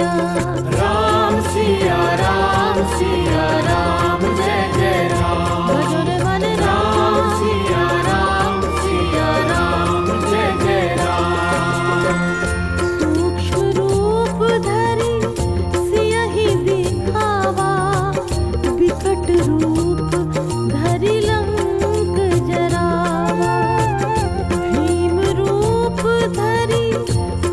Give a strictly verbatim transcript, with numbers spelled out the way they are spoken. सिया राम सिया राम सिया राम जय जय राम भजो रे मन राम सिया राम सिया राम जय जय राम। सूक्ष्म रूप धरि सिया ही दिखावा विकट रूप धरि लंक जरावा भीम रूप धरि